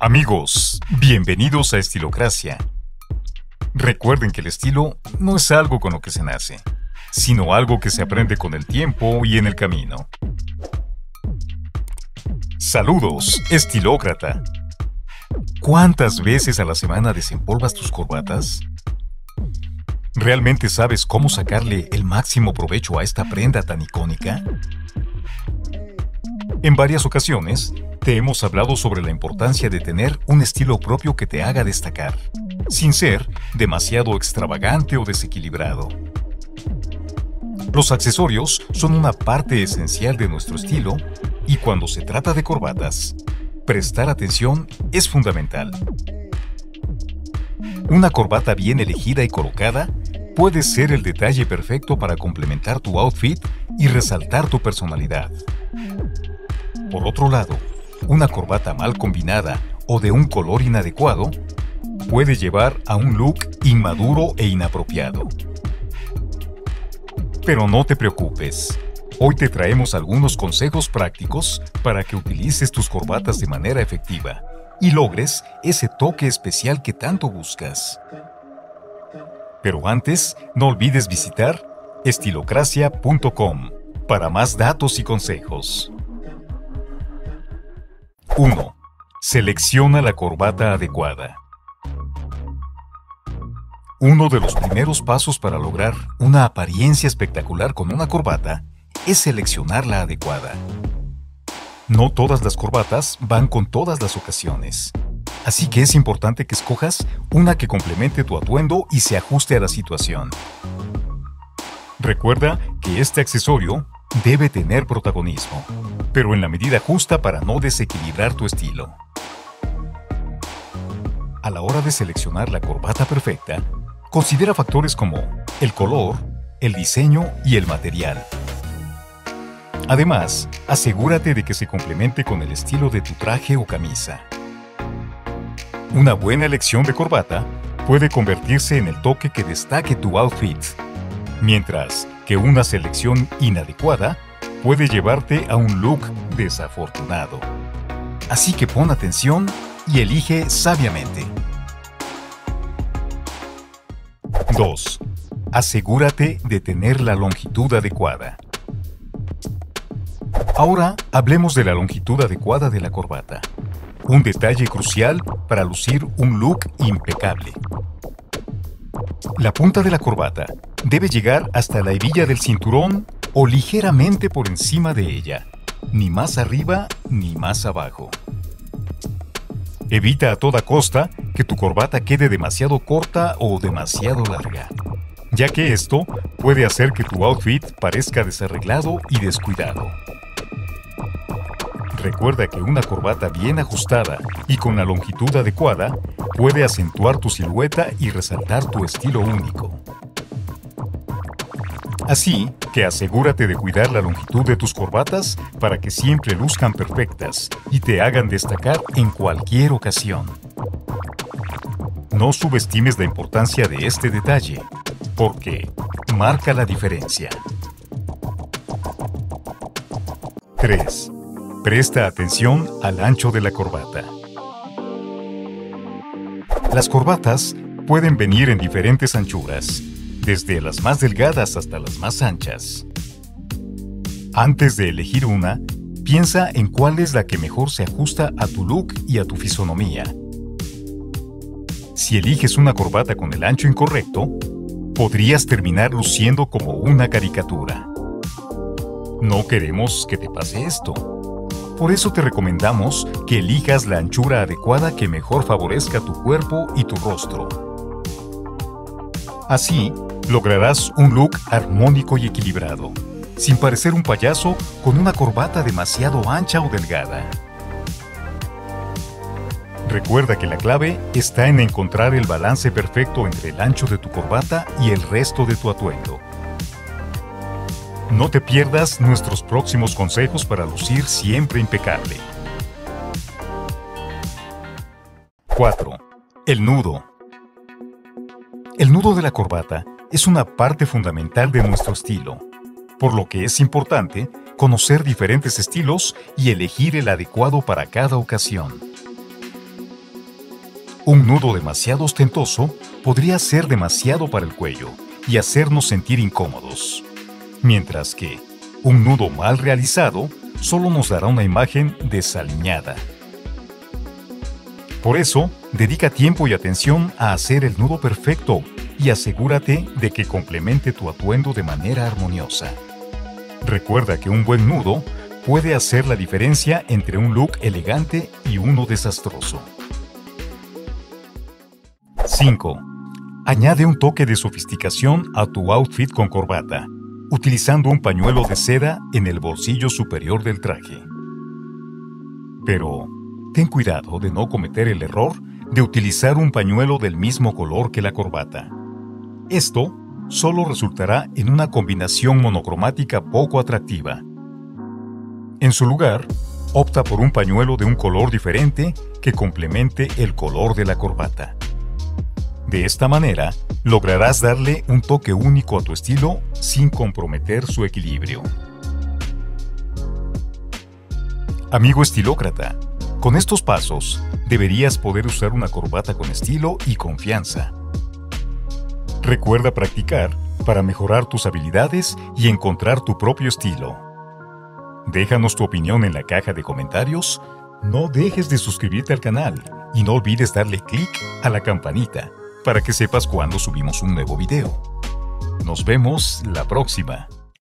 Amigos, bienvenidos a Estilocracia. Recuerden que el estilo no es algo con lo que se nace, sino algo que se aprende con el tiempo y en el camino. Saludos, estilócrata. ¿Cuántas veces a la semana desempolvas tus corbatas? ¿Realmente sabes cómo sacarle el máximo provecho a esta prenda tan icónica? En varias ocasiones, te hemos hablado sobre la importancia de tener un estilo propio que te haga destacar, sin ser demasiado extravagante o desequilibrado. Los accesorios son una parte esencial de nuestro estilo y cuando se trata de corbatas, prestar atención es fundamental. Una corbata bien elegida y colocada puede ser el detalle perfecto para complementar tu outfit y resaltar tu personalidad. Por otro lado, una corbata mal combinada o de un color inadecuado puede llevar a un look inmaduro e inapropiado. Pero no te preocupes, hoy te traemos algunos consejos prácticos para que utilices tus corbatas de manera efectiva y logres ese toque especial que tanto buscas. Pero antes, no olvides visitar estilocracia.com para más datos y consejos. 1. Selecciona la corbata adecuada. Uno de los primeros pasos para lograr una apariencia espectacular con una corbata es seleccionar la adecuada. No todas las corbatas van con todas las ocasiones, así que es importante que escojas una que complemente tu atuendo y se ajuste a la situación. Recuerda que este accesorio debe tener protagonismo, pero en la medida justa para no desequilibrar tu estilo. A la hora de seleccionar la corbata perfecta, considera factores como el color, el diseño y el material. Además, asegúrate de que se complemente con el estilo de tu traje o camisa. Una buena elección de corbata puede convertirse en el toque que destaque tu outfit, mientras que una selección inadecuada puede llevarte a un look desafortunado. Así que pon atención y elige sabiamente. 2. Asegúrate de tener la longitud adecuada. Ahora hablemos de la longitud adecuada de la corbata, un detalle crucial para lucir un look impecable. La punta de la corbata debe llegar hasta la hebilla del cinturón o ligeramente por encima de ella, ni más arriba ni más abajo. Evita a toda costa que tu corbata quede demasiado corta o demasiado larga, ya que esto puede hacer que tu outfit parezca desarreglado y descuidado. Recuerda que una corbata bien ajustada y con la longitud adecuada puede acentuar tu silueta y resaltar tu estilo único. Así que asegúrate de cuidar la longitud de tus corbatas para que siempre luzcan perfectas y te hagan destacar en cualquier ocasión. No subestimes la importancia de este detalle, porque marca la diferencia. 3. Presta atención al ancho de la corbata. Las corbatas pueden venir en diferentes anchuras, desde las más delgadas hasta las más anchas. Antes de elegir una, piensa en cuál es la que mejor se ajusta a tu look y a tu fisonomía. Si eliges una corbata con el ancho incorrecto, podrías terminar luciendo como una caricatura. No queremos que te pase esto. Por eso te recomendamos que elijas la anchura adecuada que mejor favorezca tu cuerpo y tu rostro. Así, lograrás un look armónico y equilibrado, sin parecer un payaso con una corbata demasiado ancha o delgada. Recuerda que la clave está en encontrar el balance perfecto entre el ancho de tu corbata y el resto de tu atuendo. No te pierdas nuestros próximos consejos para lucir siempre impecable. 4. El nudo. El nudo de la corbata es una parte fundamental de nuestro estilo, por lo que es importante conocer diferentes estilos y elegir el adecuado para cada ocasión. Un nudo demasiado ostentoso podría ser demasiado para el cuello y hacernos sentir incómodos, mientras que un nudo mal realizado solo nos dará una imagen desaliñada. Por eso, dedica tiempo y atención a hacer el nudo perfecto y asegúrate de que complemente tu atuendo de manera armoniosa. Recuerda que un buen nudo puede hacer la diferencia entre un look elegante y uno desastroso. 5. Añade un toque de sofisticación a tu outfit con corbata, utilizando un pañuelo de seda en el bolsillo superior del traje. Pero ten cuidado de no cometer el error de utilizar un pañuelo del mismo color que la corbata. Esto solo resultará en una combinación monocromática poco atractiva. En su lugar, opta por un pañuelo de un color diferente que complemente el color de la corbata. De esta manera, lograrás darle un toque único a tu estilo sin comprometer su equilibrio. Amigo estilócrata, con estos pasos, deberías poder usar una corbata con estilo y confianza. Recuerda practicar para mejorar tus habilidades y encontrar tu propio estilo. Déjanos tu opinión en la caja de comentarios. No dejes de suscribirte al canal y no olvides darle clic a la campanita para que sepas cuando subimos un nuevo video. Nos vemos la próxima.